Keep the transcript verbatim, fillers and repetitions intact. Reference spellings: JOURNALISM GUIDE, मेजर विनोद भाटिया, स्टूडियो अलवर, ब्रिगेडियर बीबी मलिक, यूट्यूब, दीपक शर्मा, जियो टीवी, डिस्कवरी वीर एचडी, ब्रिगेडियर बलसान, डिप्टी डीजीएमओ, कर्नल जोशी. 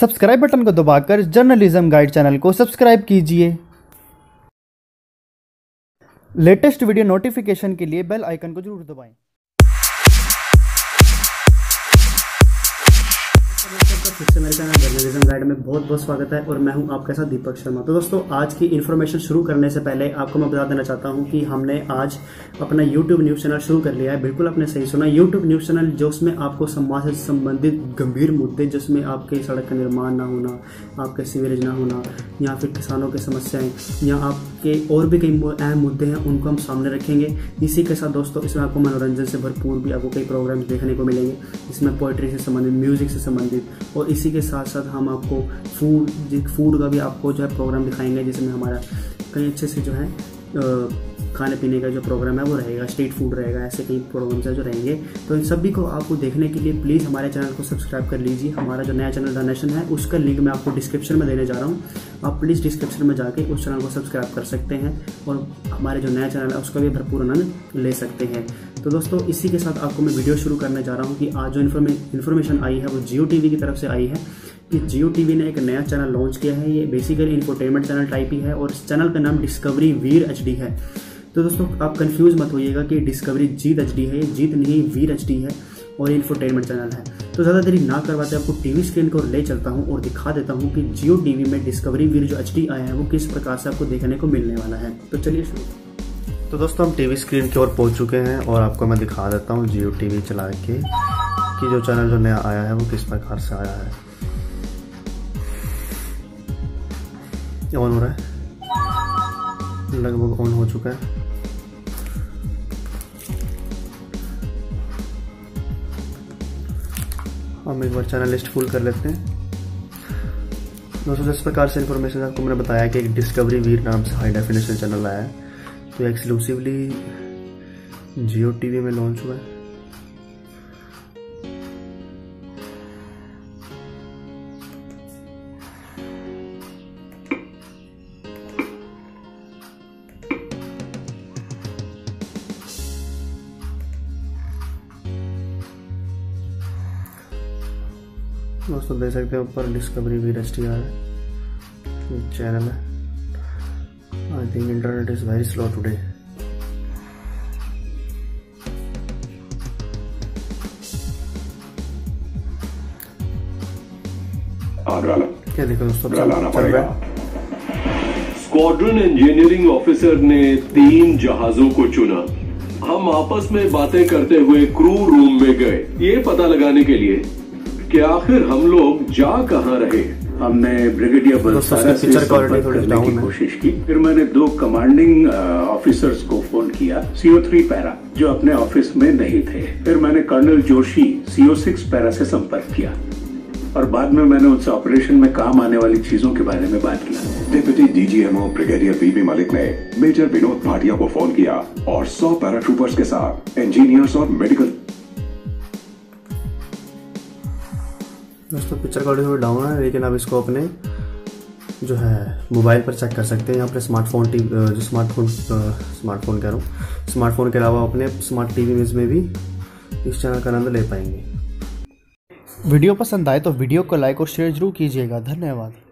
Subscribe button को दबाकर journalism guide channel को सब्सक्राइब कीजिए। लेटेस्ट वीडियो नोटिफिकेशन के लिए बेल आइकन को जरूर दबाएं। फिर से मेरे चैनल जर्नलिज्म गाइड में बहुत बहुत स्वागत है और मैं हूं आपके साथ दीपक शर्मा। तो दोस्तों, आज की इन्फॉर्मेशन शुरू करने से पहले आपको मैं बता देना चाहता हूं कि हमने आज अपना यूट्यूब न्यूज़ चैनल शुरू कर लिया है। बिल्कुल आपने सही सुना, यूट्यूब न्यूज़ चैनल, जिसमें आपको समाज से संबंधित गंभीर मुद्दे, जिसमें आपके सड़क का निर्माण ना होना, आपके सीवरेज ना होना, या फिर किसानों की समस्याएँ, या आपके और भी कई अहम मुद्दे हैं, उनको हम सामने रखेंगे। इसी के साथ दोस्तों, इसमें आपको मनोरंजन से भरपूर भी आपको कई प्रोग्राम देखने को मिलेंगे। इसमें पोइट्री से संबंधित, म्यूजिक से संबंधित, और इसी के साथ साथ हम आपको फूड फूड का भी आपको जो है प्रोग्राम दिखाएंगे, जिसमें हमारा कई अच्छे से जो है खाने पीने का जो प्रोग्राम है वो रहेगा, स्ट्रीट फूड रहेगा, ऐसे कई प्रोग्राम्स है जो रहेंगे। तो इन सभी को आपको देखने के लिए प्लीज़ हमारे चैनल को सब्सक्राइब कर लीजिए। हमारा जो नया चैनल डोनेशन है उसका लिंक मैं आपको डिस्क्रिप्शन में देने जा रहा हूँ। आप प्लीज़ डिस्क्रिप्शन में जाके उस चैनल को सब्सक्राइब कर सकते हैं और हमारे जो नया चैनल है उसका भी भरपूर आनंद ले सकते हैं। तो दोस्तों, इसी के साथ आपको मैं वीडियो शुरू करने जा रहा हूँ कि आज जो इन्फॉर्मेशन आई है वो जियो टीवी की तरफ से आई है कि जियो टीवी ने एक नया चैनल लॉन्च किया है। ये बेसिकली इंफोटेनमेंट चैनल टाइप ही है और इस चैनल का नाम डिस्कवरी वीर एचडी है। तो दोस्तों, आप कंफ्यूज मत होइएगा कि डिस्कवरी जीत एचडी है, जीत नहीं वीर एचडी है और इंफोटेनमेंट चैनल है। तो ज़्यादा देरी ना करवाते आपको टीवी स्क्रीन को ले चलता हूं और दिखा देता हूं कि जियो टीवी में डिस्कवरी वीर जो एचडी आया है वो किस प्रकार से आपको देखने को मिलने वाला है। तो चलिए शुरू। तो दोस्तों, हम टीवी स्क्रीन की ओर पहुँच चुके हैं और आपको मैं दिखा देता हूँ जियो टीवी चला के कि जो चैनल जो नया आया है वो किस प्रकार से आया है। ऑन हो रहा है, लगभग ऑन हो चुका है। हम एक बार चैनल लिस्ट फुल कर लेते हैं। दोस्तों, जिस प्रकार से इन्फॉर्मेशन आपको मैंने बताया कि एक डिस्कवरी वीर नाम से हाई डेफिनेशन चैनल आया है, तो एक्सक्लूसिवली जियो टीवी में लॉन्च हुआ है। दोस्तों, देख सकते हैं ऊपर डिस्कवरी वीर एचडी आ रहा है चैनल है। I think internet is very slow today. क्या देखो दोस्तों, चल रहा है। स्क्वाड्रन इंजीनियरिंग ऑफिसर ने तीन जहाजों को चुना। हम आपस में बातें करते हुए क्रू रूम में गए ये पता लगाने के लिए कि आखिर हम लोग जा कहाँ रहे। हमने ब्रिगेडियर बलसान से संपर्क करने की कोशिश की। फिर मैंने दो कमांडिंग ऑफिसर्स को फोन किया, सीओ थ्री पैरा, जो अपने ऑफिस में नहीं थे। फिर मैंने कर्नल जोशी CO six para से संपर्क किया और बाद में मैंने उनसे ऑपरेशन में काम आने वाली चीजों के बारे में बात की। डिप्टी डीजीएमओ ब्रिगेडियर बीबी मलिक ने मेजर विनोद भाटिया को फोन किया और सौ पैराट्रूपर्स के साथ इंजीनियर्स और मेडिकल। दोस्तों, पिक्चर क्वालिटी थोड़ी डाउन है, लेकिन आप इसको अपने जो है मोबाइल पर चेक कर सकते हैं, अपने स्मार्टफोन जो स्मार्टफोन स्मार्टफोन कह रहा हूँ स्मार्टफोन के अलावा अपने स्मार्ट टीवी में इसमें भी इस चैनल का आनंद ले पाएंगे। वीडियो पसंद आए तो वीडियो को लाइक और शेयर जरूर कीजिएगा। धन्यवाद।